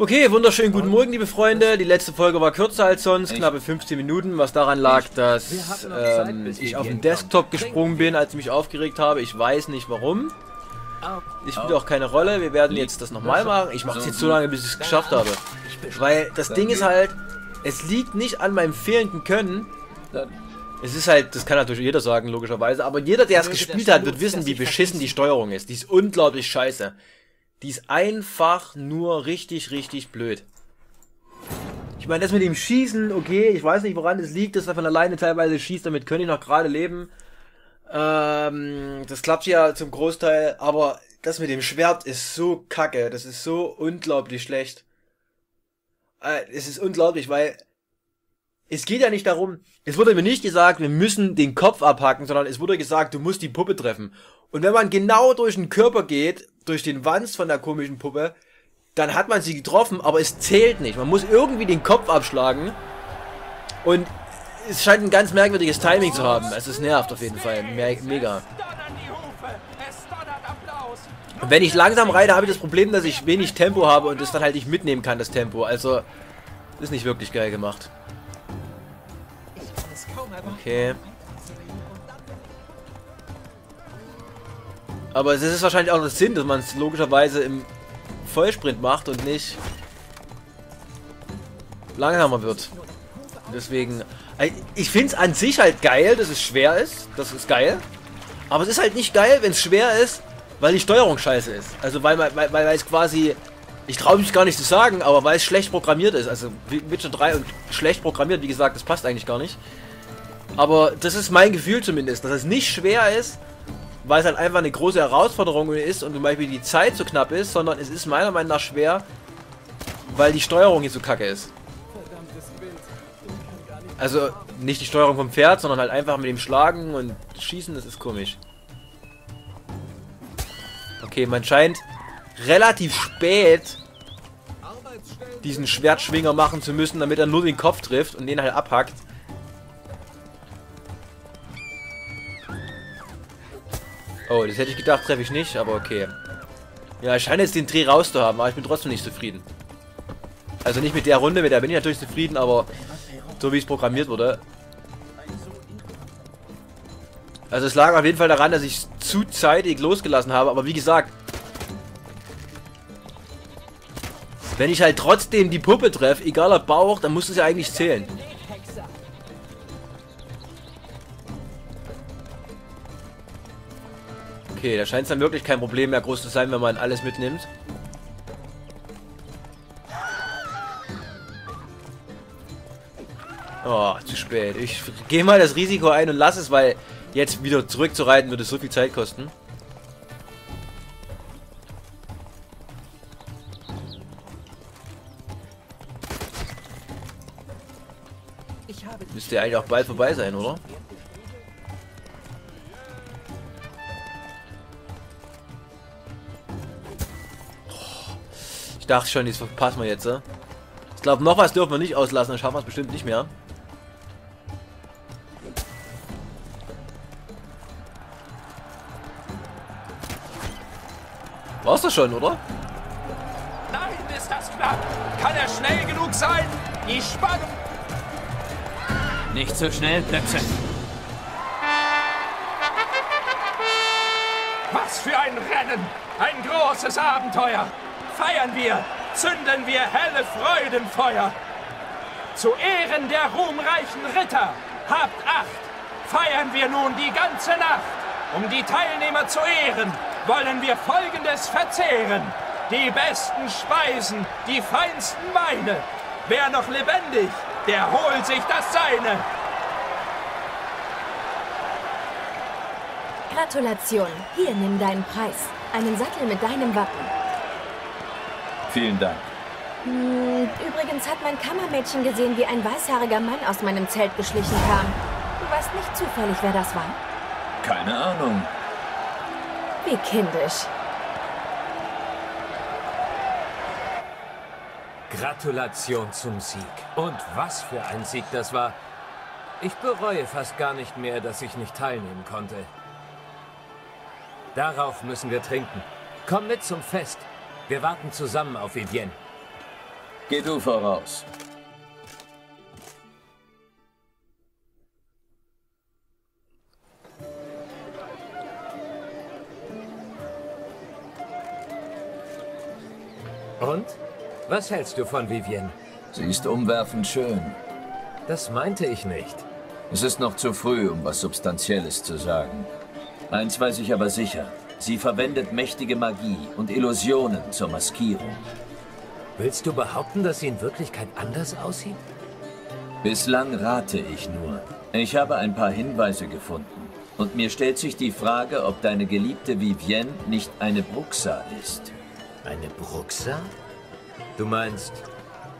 Okay, wunderschönen guten Morgen, liebe Freunde. Die letzte Folge war kürzer als sonst, knappe 15 Minuten, was daran lag, dass ich auf den Desktop gesprungen bin, als ich mich aufgeregt habe. Ich weiß nicht warum. Ich spiele auch keine Rolle. Wir werden jetzt das nochmal machen. Ich mache es jetzt so lange, bis ich es geschafft habe. Weil das Ding ist halt, es liegt nicht an meinem fehlenden Können. Es ist halt, das kann natürlich jeder sagen, logischerweise. Aber jeder, der es gespielt hat, wird wissen, wie beschissen die Steuerung ist. Die ist unglaublich scheiße. Die ist einfach nur richtig, richtig blöd. Ich meine, das mit dem Schießen, okay, ich weiß nicht, woran es liegt, dass er von alleine teilweise schießt, damit könnte ich noch gerade leben. Das klappt ja zum Großteil, aber das mit dem Schwert ist so kacke, das ist so unglaublich schlecht. Es ist unglaublich, weil es geht ja nicht darum, es wurde mir nicht gesagt, wir müssen den Kopf abhacken, sondern es wurde gesagt, du musst die Puppe treffen. Und wenn man genau durch den Körper geht, durch den Wanz von der komischen Puppe, dann hat man sie getroffen, aber es zählt nicht. Man muss irgendwie den Kopf abschlagen und es scheint ein ganz merkwürdiges Timing zu haben. Es ist nervt auf jeden Fall. Mega. Und wenn ich langsam reite, habe ich das Problem, dass ich wenig Tempo habe und das dann halt nicht mitnehmen kann, das Tempo. Also, ist nicht wirklich geil gemacht. Okay. Aber es ist wahrscheinlich auch das Sinn, dass man es logischerweise im Vollsprint macht und nicht langsamer wird. Deswegen, ich finde es an sich halt geil, dass es schwer ist. Das ist geil. Aber es ist halt nicht geil, wenn es schwer ist, weil die Steuerung scheiße ist. Also weil es quasi, ich traue mich gar nicht zu sagen, aber weil es schlecht programmiert ist. Also Witcher 3 und schlecht programmiert, wie gesagt, das passt eigentlich gar nicht. Aber das ist mein Gefühl zumindest, dass es nicht schwer ist, weil es halt einfach eine große Herausforderung ist und zum Beispiel die Zeit so knapp ist, sondern es ist meiner Meinung nach schwer, weil die Steuerung hier so kacke ist. Also nicht die Steuerung vom Pferd, sondern halt einfach mit dem Schlagen und Schießen, das ist komisch. Okay, man scheint relativ spät diesen Schwertschwinger machen zu müssen, damit er nur den Kopf trifft und den halt abhackt. Oh, das hätte ich gedacht, treffe ich nicht, aber okay. Ja, ich scheine jetzt den Dreh raus zu haben, aber ich bin trotzdem nicht zufrieden. Also nicht mit der Runde, mit der bin ich natürlich zufrieden, aber so wie es programmiert wurde. Also es lag auf jeden Fall daran, dass ich es zu zeitig losgelassen habe, aber wie gesagt, wenn ich halt trotzdem die Puppe treffe, egal ob Bauch, dann muss es ja eigentlich zählen. Okay, da scheint es dann wirklich kein Problem mehr groß zu sein, wenn man alles mitnimmt. Oh, zu spät. Ich gehe mal das Risiko ein und lasse es, weil jetzt wieder zurückzureiten würde so viel Zeit kosten. Müsste ja eigentlich auch bald vorbei sein, oder? Ich dachte schon, das verpassen wir jetzt. Ich glaube, noch was dürfen wir nicht auslassen, dann schaffen wir es bestimmt nicht mehr. War's das schon, oder? Nein, ist das knapp! Kann er schnell genug sein? Die Spannung! Nicht zu schnell, Plötze! Was für ein Rennen! Ein großes Abenteuer! Feiern wir, zünden wir helle Freudenfeuer. Zu Ehren der ruhmreichen Ritter, habt Acht, feiern wir nun die ganze Nacht. Um die Teilnehmer zu ehren, wollen wir Folgendes verzehren. Die besten Speisen, die feinsten Weine. Wer noch lebendig, der holt sich das Seine. Gratulation, hier nimm deinen Preis. Einen Sattel mit deinem Wappen. Vielen Dank. Übrigens hat mein Kammermädchen gesehen, wie ein weißhaariger Mann aus meinem Zelt geschlichen kam. Du weißt nicht zufällig, wer das war? Keine Ahnung. Wie kindisch. Gratulation zum Sieg. Und was für ein Sieg das war. Ich bereue fast gar nicht mehr, dass ich nicht teilnehmen konnte. Darauf müssen wir trinken. Komm mit zum Fest. Wir warten zusammen auf Evienne. Geh du voraus. Und? Was hältst du von Vivien? Sie ist umwerfend schön. Das meinte ich nicht. Es ist noch zu früh, um was Substanzielles zu sagen. Eins weiß ich aber sicher. Sie verwendet mächtige Magie und Illusionen zur Maskierung. Willst du behaupten, dass sie in Wirklichkeit anders aussieht? Bislang rate ich nur. Ich habe ein paar Hinweise gefunden. Und mir stellt sich die Frage, ob deine geliebte Vivien nicht eine Bruxa ist. Eine Bruxa? Du meinst,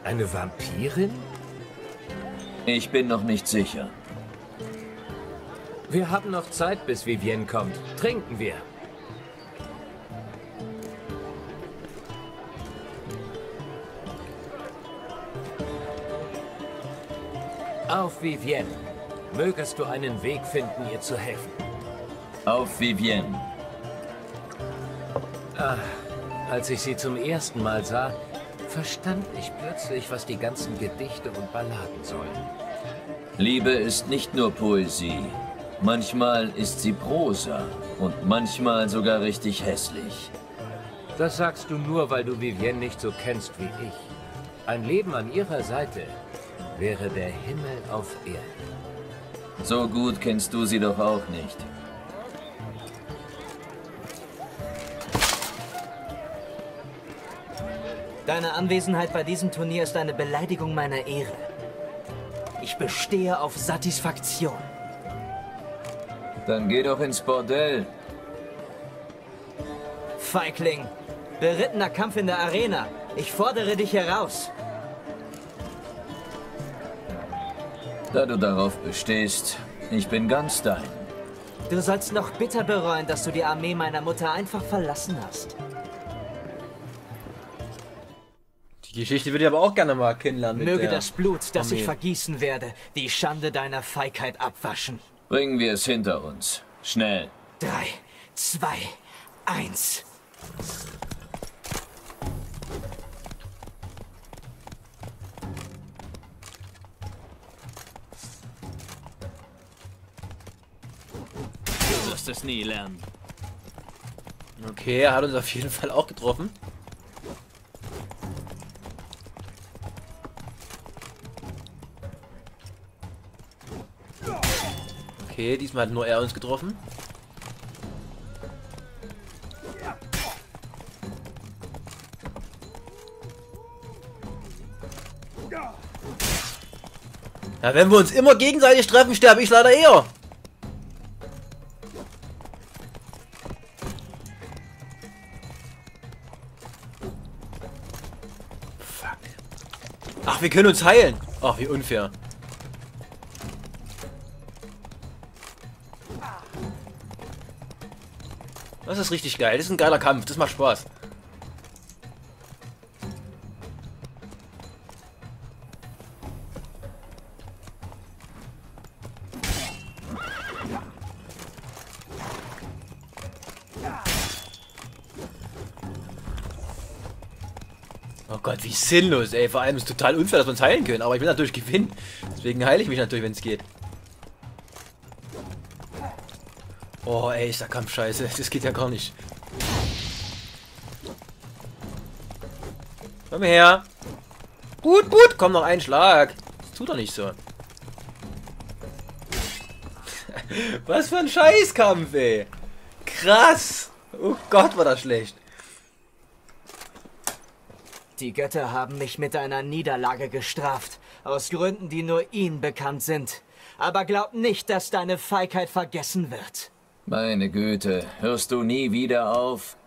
eine Vampirin? Ich bin noch nicht sicher. Wir haben noch Zeit, bis Vivien kommt. Trinken wir. Auf Vivien. Mögest du einen Weg finden, ihr zu helfen. Auf Vivien. Ach. Als ich sie zum ersten Mal sah, verstand ich plötzlich, was die ganzen Gedichte und Balladen sollen. Liebe ist nicht nur Poesie. Manchmal ist sie Prosa und manchmal sogar richtig hässlich. Das sagst du nur, weil du Vivien nicht so kennst wie ich. Ein Leben an ihrer Seite wäre der Himmel auf Erden. So gut kennst du sie doch auch nicht. Deine Anwesenheit bei diesem Turnier ist eine Beleidigung meiner Ehre. Ich bestehe auf Satisfaktion. Dann geh doch ins Bordell. Feigling, berittener Kampf in der Arena. Ich fordere dich heraus. Da du darauf bestehst, ich bin ganz dein. Du sollst noch bitter bereuen, dass du die Armee meiner Mutter einfach verlassen hast. Die Geschichte würde ich aber auch gerne mal kennenlernen. Möge das Blut, das ich vergießen werde, die Schande deiner Feigheit abwaschen. Bringen wir es hinter uns. Schnell. 3, 2, 1. Du wirst es nie lernen. Okay, er hat uns auf jeden Fall auch getroffen. Okay, diesmal hat nur er uns getroffen. Ja, wenn wir uns immer gegenseitig treffen, sterbe ich leider eher. Fuck. Ach, wir können uns heilen. Ach, wie unfair. Das ist richtig geil. Das ist ein geiler Kampf. Das macht Spaß. Oh Gott, wie sinnlos, ey. Vor allem ist es total unfair, dass wir uns heilen können. Aber ich will natürlich gewinnen. Deswegen heile ich mich natürlich, wenn es geht. Oh, ey, ist der Kampf scheiße. Das geht ja gar nicht. Komm her. Gut, gut. Komm, noch ein Schlag. Das tut doch nicht so. Was für ein Scheißkampf, ey. Krass. Oh Gott, war das schlecht. Die Götter haben mich mit einer Niederlage gestraft. Aus Gründen, die nur ihnen bekannt sind. Aber glaub nicht, dass deine Feigheit vergessen wird. Meine Güte, hörst du nie wieder auf?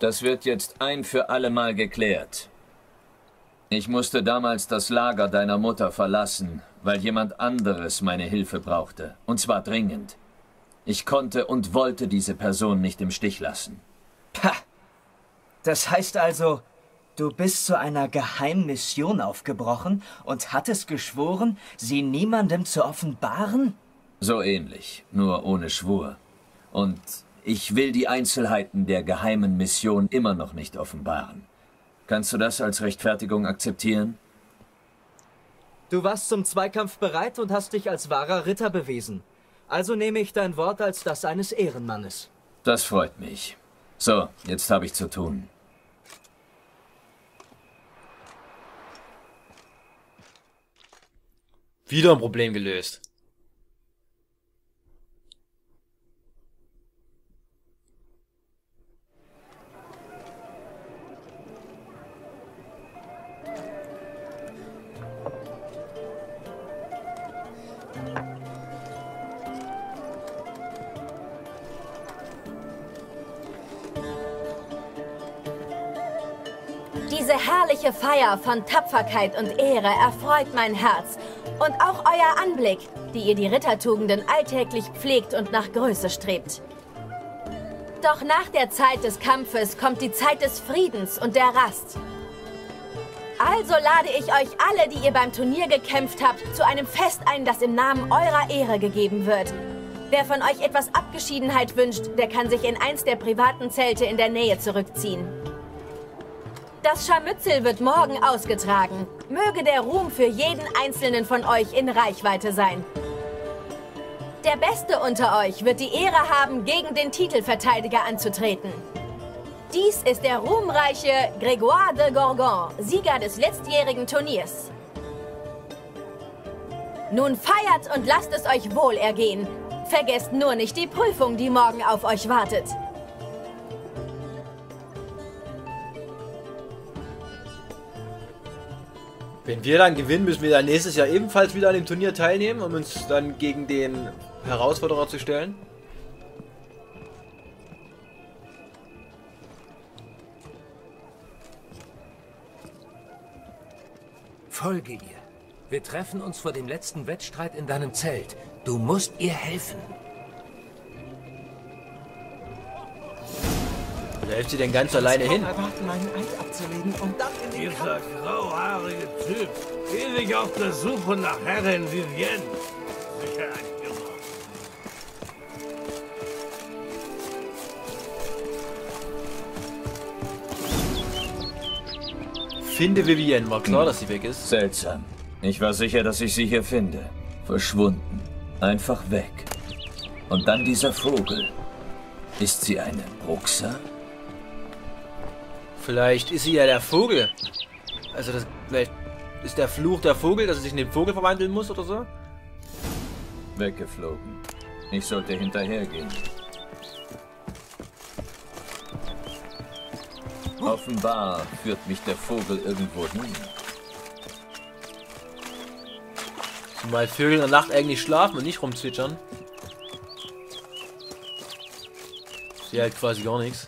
Das wird jetzt ein für alle Mal geklärt. Ich musste damals das Lager deiner Mutter verlassen, weil jemand anderes meine Hilfe brauchte. Und zwar dringend. Ich konnte und wollte diese Person nicht im Stich lassen. Ha! Das heißt also, du bist zu einer geheimen Mission aufgebrochen und hattest geschworen, sie niemandem zu offenbaren? So ähnlich, nur ohne Schwur. Und ich will die Einzelheiten der geheimen Mission immer noch nicht offenbaren. Kannst du das als Rechtfertigung akzeptieren? Du warst zum Zweikampf bereit und hast dich als wahrer Ritter bewiesen. Also nehme ich dein Wort als das eines Ehrenmannes. Das freut mich. So, jetzt habe ich zu tun. Wieder ein Problem gelöst. Diese herrliche Feier von Tapferkeit und Ehre erfreut mein Herz und auch euer Anblick, die ihr die Rittertugenden alltäglich pflegt und nach Größe strebt. Doch nach der Zeit des Kampfes kommt die Zeit des Friedens und der Rast. Also lade ich euch alle, die ihr beim Turnier gekämpft habt, zu einem Fest ein, das im Namen eurer Ehre gegeben wird. Wer von euch etwas Abgeschiedenheit wünscht, der kann sich in eins der privaten Zelte in der Nähe zurückziehen. Das Scharmützel wird morgen ausgetragen. Möge der Ruhm für jeden Einzelnen von euch in Reichweite sein. Der Beste unter euch wird die Ehre haben, gegen den Titelverteidiger anzutreten. Dies ist der ruhmreiche Grégoire de Gorgon, Sieger des letztjährigen Turniers. Nun feiert und lasst es euch wohl ergehen. Vergesst nur nicht die Prüfung, die morgen auf euch wartet. Wenn wir dann gewinnen, müssen wir dann nächstes Jahr ebenfalls wieder an dem Turnier teilnehmen, um uns dann gegen den Herausforderer zu stellen. Folge ihr. Wir treffen uns vor dem letzten Wettstreit in deinem Zelt. Du musst ihr helfen. Da hilft sie denn ganz alleine hin. Erwarten, meinen Eid abzulegen und dann in den Kampf. Dieser grauhaarige Typ, ewig auf der Suche nach Herrin Vivienne. Sicher ein Irrer. Finde Vivienne, war klar, dass sie weg ist. Seltsam. Ich war sicher, dass ich sie hier finde. Verschwunden. Einfach weg. Und dann dieser Vogel. Ist sie eine Bruxa? Vielleicht ist sie ja der Vogel. Also das, vielleicht ist der Fluch der Vogel, dass er sich in den Vogel verwandeln muss oder so. Weggeflogen. Ich sollte hinterhergehen. Offenbar führt mich der Vogel irgendwo hin. Zumal Vögel in der Nacht eigentlich schlafen und nicht rumzwitschern. Sie halt quasi gar nichts.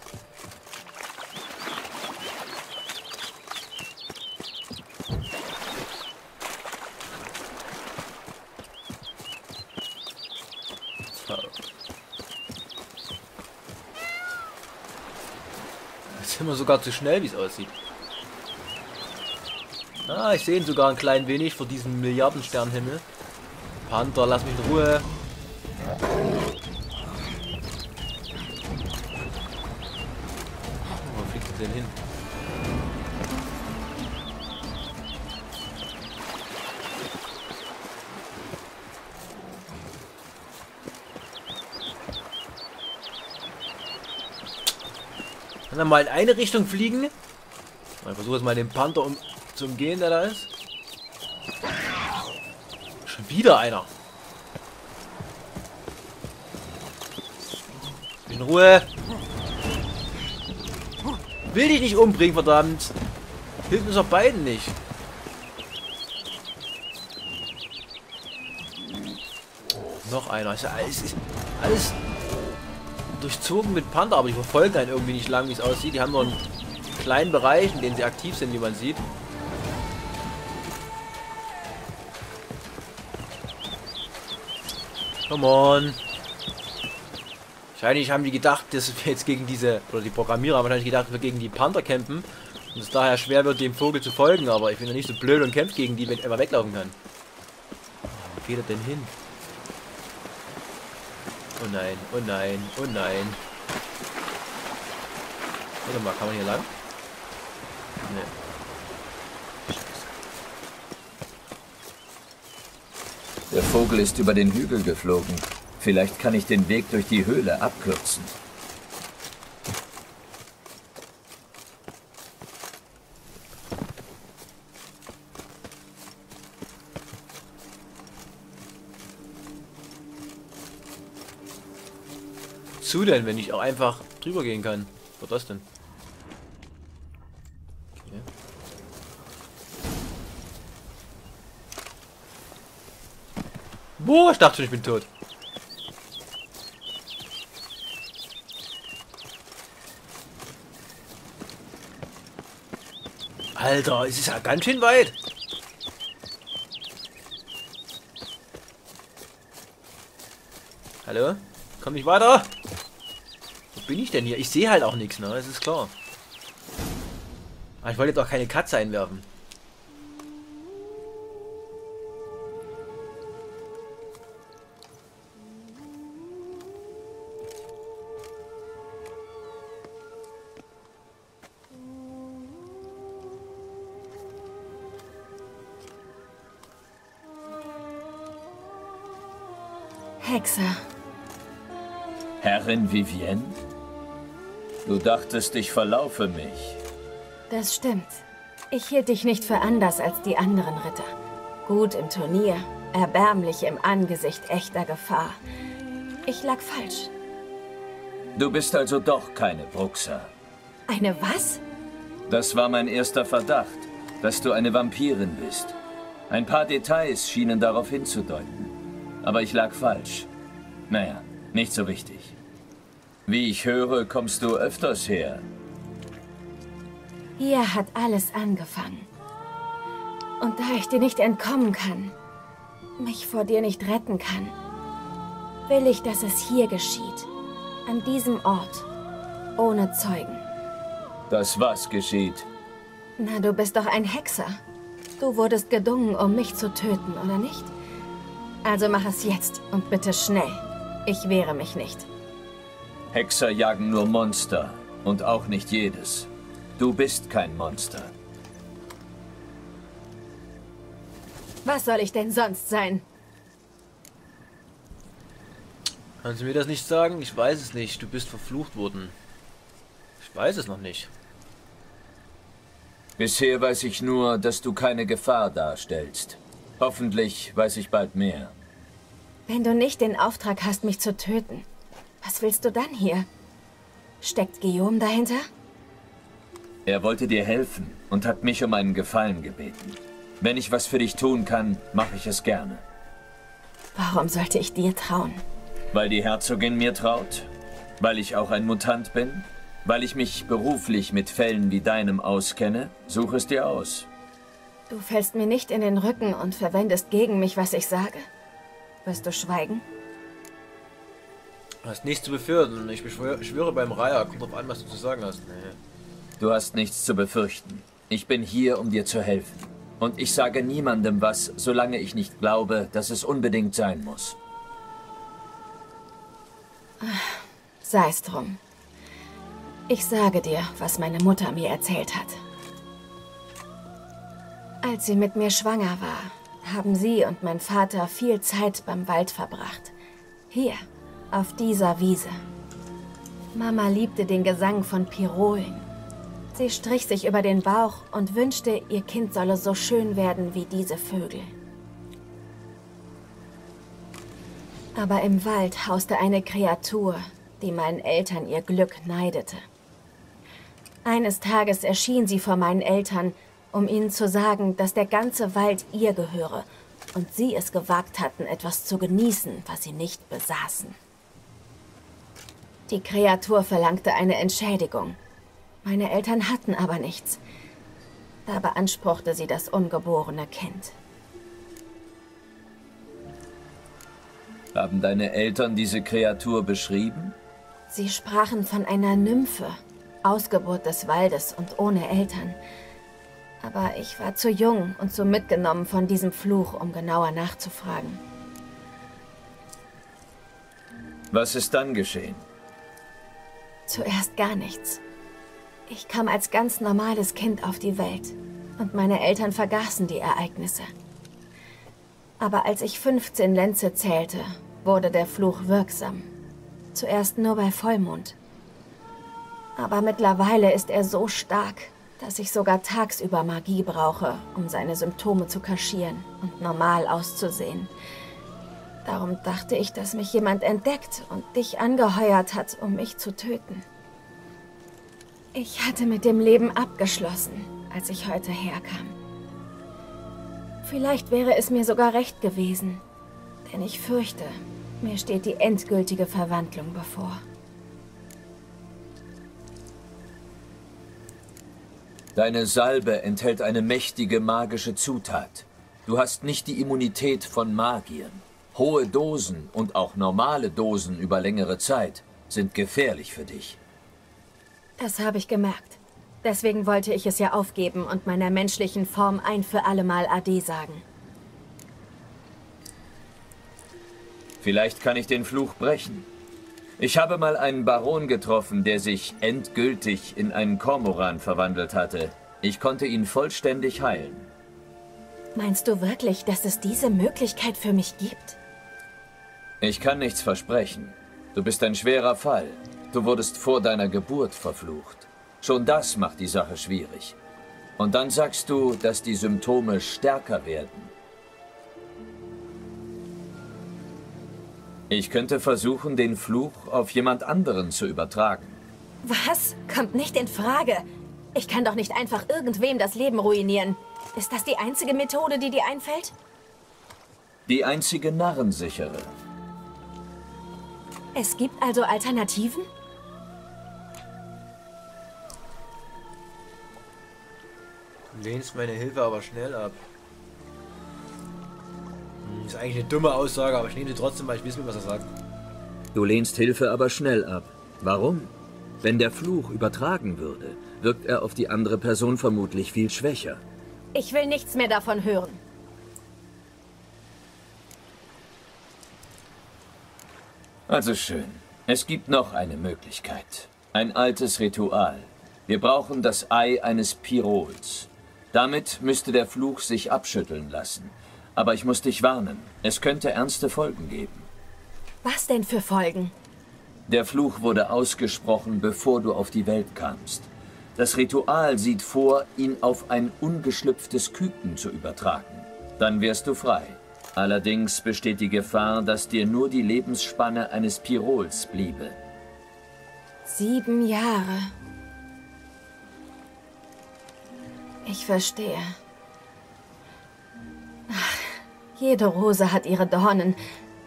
Immer sogar zu schnell, wie es aussieht. Ah, ich sehe ihn sogar ein klein wenig vor diesem Milliardensternenhimmel. Panther, lass mich in Ruhe. Wo fliegt er denn hin? Kann er mal in eine Richtung fliegen? Ich versuche jetzt mal den Panther zu umgehen, der da ist. Schon wieder einer. In Ruhe. Will dich nicht umbringen, verdammt. Hilft uns doch beiden nicht. Noch einer. Ist ja alles durchzogen mit Panther, aber die verfolgen einen irgendwie nicht lang, wie es aussieht. Die haben nur einen kleinen Bereich, in dem sie aktiv sind, wie man sieht. Come on. Wahrscheinlich haben die gedacht, dass wir jetzt gegen diese, oder die Programmierer haben wahrscheinlich gedacht, wir gegen die Panther kämpfen und es daher schwer wird, dem Vogel zu folgen, aber ich bin ja nicht so blöd und kämpft gegen die, wenn er weglaufen kann. Wo geht er denn hin? Oh nein, oh nein, oh nein. Warte mal, kann man hier lang? Scheiße. Der Vogel ist über den Hügel geflogen. Vielleicht kann ich den Weg durch die Höhle abkürzen. Wozu denn, wenn ich auch einfach drüber gehen kann? Was das denn? Okay. Boah, ich dachte schon, ich bin tot. Alter, es ist ja ganz schön weit. Hallo? Komm nicht weiter! Bin ich denn hier? Ich sehe halt auch nichts, ne? Das ist klar. Aber ich wollte jetzt auch keine Katze einwerfen. Hexe. Herrin Vivienne? Du dachtest, ich verlaufe mich. Das stimmt. Ich hielt dich nicht für anders als die anderen Ritter. Gut im Turnier, erbärmlich im Angesicht echter Gefahr. Ich lag falsch. Du bist also doch keine Bruxa. Eine was? Das war mein erster Verdacht, dass du eine Vampirin bist. Ein paar Details schienen darauf hinzudeuten. Aber ich lag falsch. Naja, nicht so wichtig. Wie ich höre, kommst du öfters her. Hier hat alles angefangen. Und da ich dir nicht entkommen kann, mich vor dir nicht retten kann, will ich, dass es hier geschieht. An diesem Ort. Ohne Zeugen. Das was geschieht? Na, du bist doch ein Hexer. Du wurdest gedungen, um mich zu töten, oder nicht? Also mach es jetzt und bitte schnell. Ich wehre mich nicht. Hexer jagen nur Monster und auch nicht jedes. Du bist kein Monster. Was soll ich denn sonst sein? Kannst du mir das nicht sagen? Ich weiß es nicht. Du bist verflucht worden. Ich weiß es noch nicht. Bisher weiß ich nur, dass du keine Gefahr darstellst. Hoffentlich weiß ich bald mehr. Wenn du nicht den Auftrag hast, mich zu töten, was willst du dann hier? Steckt Guillaume dahinter? Er wollte dir helfen und hat mich um einen Gefallen gebeten. Wenn ich was für dich tun kann, mache ich es gerne. Warum sollte ich dir trauen? Weil die Herzogin mir traut, weil ich auch ein Mutant bin, weil ich mich beruflich mit Fällen wie deinem auskenne, suche es dir aus. Du fällst mir nicht in den Rücken und verwendest gegen mich, was ich sage. Wirst du schweigen? Du hast nichts zu befürchten. Ich schwöre beim Raya. Kommt drauf an, was du zu sagen hast. Nee. Du hast nichts zu befürchten. Ich bin hier, um dir zu helfen. Und ich sage niemandem was, solange ich nicht glaube, dass es unbedingt sein muss. Sei es drum. Ich sage dir, was meine Mutter mir erzählt hat. Als sie mit mir schwanger war, haben sie und mein Vater viel Zeit beim Wald verbracht. Hier. Auf dieser Wiese. Mama liebte den Gesang von Pirolen. Sie strich sich über den Bauch und wünschte, ihr Kind solle so schön werden wie diese Vögel. Aber im Wald hauste eine Kreatur, die meinen Eltern ihr Glück neidete. Eines Tages erschien sie vor meinen Eltern, um ihnen zu sagen, dass der ganze Wald ihr gehöre und sie es gewagt hatten, etwas zu genießen, was sie nicht besaßen. Die Kreatur verlangte eine Entschädigung. Meine Eltern hatten aber nichts. Da beanspruchte sie das ungeborene Kind. Haben deine Eltern diese Kreatur beschrieben? Sie sprachen von einer Nymphe, Ausgeburt des Waldes und ohne Eltern. Aber ich war zu jung und so mitgenommen von diesem Fluch, um genauer nachzufragen. Was ist dann geschehen? Zuerst gar nichts. Ich kam als ganz normales Kind auf die Welt und meine Eltern vergaßen die Ereignisse. Aber als ich 15 Lenze zählte, wurde der Fluch wirksam. Zuerst nur bei Vollmond. Aber mittlerweile ist er so stark, dass ich sogar tagsüber Magie brauche, um seine Symptome zu kaschieren und normal auszusehen. Darum dachte ich, dass mich jemand entdeckt und dich angeheuert hat, um mich zu töten. Ich hatte mit dem Leben abgeschlossen, als ich heute herkam. Vielleicht wäre es mir sogar recht gewesen, denn ich fürchte, mir steht die endgültige Verwandlung bevor. Deine Salbe enthält eine mächtige magische Zutat. Du hast nicht die Immunität von Magiern. Hohe Dosen und auch normale Dosen über längere Zeit sind gefährlich für dich. Das habe ich gemerkt. Deswegen wollte ich es ja aufgeben und meiner menschlichen Form ein für allemal Ade sagen. Vielleicht kann ich den Fluch brechen. Ich habe mal einen Baron getroffen, der sich endgültig in einen Kormoran verwandelt hatte. Ich konnte ihn vollständig heilen. Meinst du wirklich, dass es diese Möglichkeit für mich gibt? Ich kann nichts versprechen. Du bist ein schwerer Fall. Du wurdest vor deiner Geburt verflucht. Schon das macht die Sache schwierig. Und dann sagst du, dass die Symptome stärker werden. Ich könnte versuchen, den Fluch auf jemand anderen zu übertragen. Was? Kommt nicht in Frage. Ich kann doch nicht einfach irgendwem das Leben ruinieren. Ist das die einzige Methode, die dir einfällt? Die einzige narrensichere. Es gibt also Alternativen? Du lehnst meine Hilfe aber schnell ab. Das ist eigentlich eine dumme Aussage, aber ich nehme sie trotzdem, weil ich weiß nicht, was er sagt. Du lehnst Hilfe aber schnell ab. Warum? Wenn der Fluch übertragen würde, wirkt er auf die andere Person vermutlich viel schwächer. Ich will nichts mehr davon hören. Also schön. Es gibt noch eine Möglichkeit. Ein altes Ritual. Wir brauchen das Ei eines Pirols. Damit müsste der Fluch sich abschütteln lassen. Aber ich muss dich warnen. Es könnte ernste Folgen geben. Was denn für Folgen? Der Fluch wurde ausgesprochen, bevor du auf die Welt kamst. Das Ritual sieht vor, ihn auf ein ungeschlüpftes Küken zu übertragen. Dann wärst du frei. Allerdings besteht die Gefahr, dass dir nur die Lebensspanne eines Pirols bliebe. 7 Jahre. Ich verstehe. Ach, jede Rose hat ihre Dornen.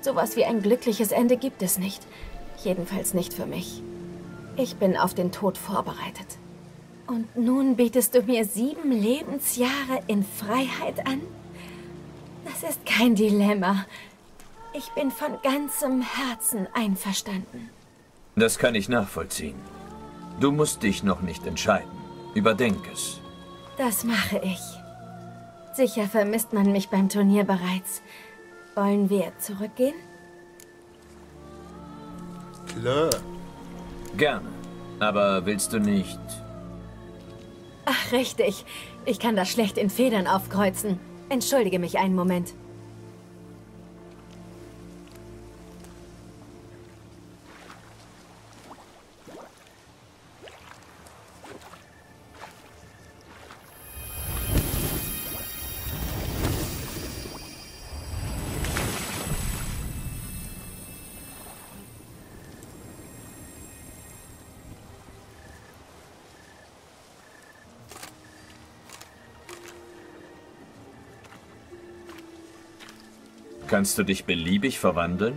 Sowas wie ein glückliches Ende gibt es nicht. Jedenfalls nicht für mich. Ich bin auf den Tod vorbereitet. Und nun bietest du mir 7 Lebensjahre in Freiheit an? Das ist kein Dilemma. Ich bin von ganzem Herzen einverstanden. Das kann ich nachvollziehen. Du musst dich noch nicht entscheiden. Überdenk es. Das mache ich. Sicher vermisst man mich beim Turnier bereits. Wollen wir zurückgehen? Klar. Gerne. Aber willst du nicht... Ach, richtig. Ich kann das schlecht in Federn aufkreuzen. Entschuldige mich einen Moment. Kannst du dich beliebig verwandeln?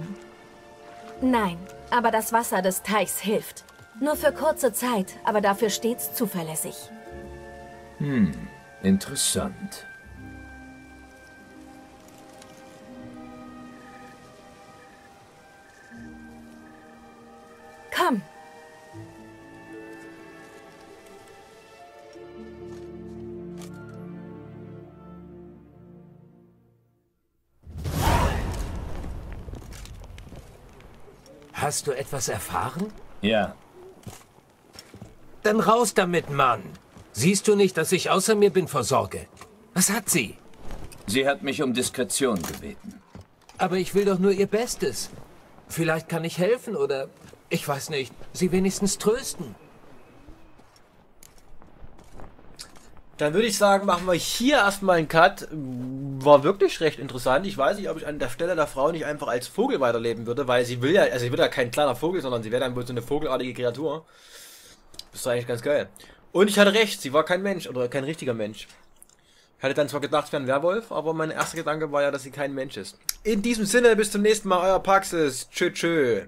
Nein, aber das Wasser des Teichs hilft. Nur für kurze Zeit, aber dafür stets zuverlässig. Hm, interessant. Komm! Hast du etwas erfahren? Ja. dann raus damit, Mann. Siehst du nicht, dass ich außer mir bin vor Sorge? Was hat sie? Sie hat mich um Diskretion gebeten. Aber ich will doch nur ihr Bestes. Vielleicht kann ich helfen oder, ich weiß nicht, sie wenigstens trösten. Dann würde ich sagen, machen wir hier erstmal einen Cut. War wirklich recht interessant. Ich weiß nicht, ob ich an der Stelle der Frau nicht einfach als Vogel weiterleben würde, weil sie will ja, also sie wird ja kein kleiner Vogel, sondern sie wäre dann wohl so eine vogelartige Kreatur. Das ist eigentlich ganz geil. Und ich hatte recht, sie war kein Mensch oder kein richtiger Mensch. Ich hatte dann zwar gedacht, es wäre ein Werwolf, aber mein erster Gedanke war ja, dass sie kein Mensch ist. In diesem Sinne, bis zum nächsten Mal, euer Paxis. Tschö, tschö.